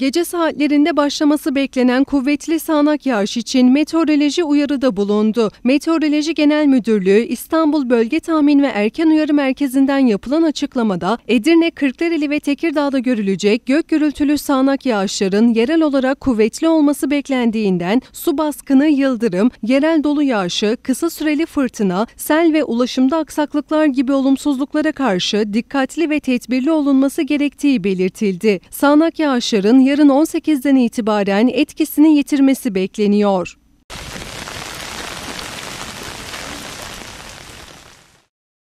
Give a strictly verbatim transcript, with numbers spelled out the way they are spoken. Gece saatlerinde başlaması beklenen kuvvetli sağanak yağış için meteoroloji uyarıda bulundu. Meteoroloji Genel Müdürlüğü İstanbul Bölge Tahmin ve Erken Uyarı Merkezi'nden yapılan açıklamada Edirne, Kırklareli ve Tekirdağ'da görülecek gök gürültülü sağanak yağışların yerel olarak kuvvetli olması beklendiğinden su baskını, yıldırım, yerel dolu yağışı, kısa süreli fırtına, sel ve ulaşımda aksaklıklar gibi olumsuzluklara karşı dikkatli ve tedbirli olunması gerektiği belirtildi. Sağanak yağışların yarın on sekizden itibaren etkisini yitirmesi bekleniyor.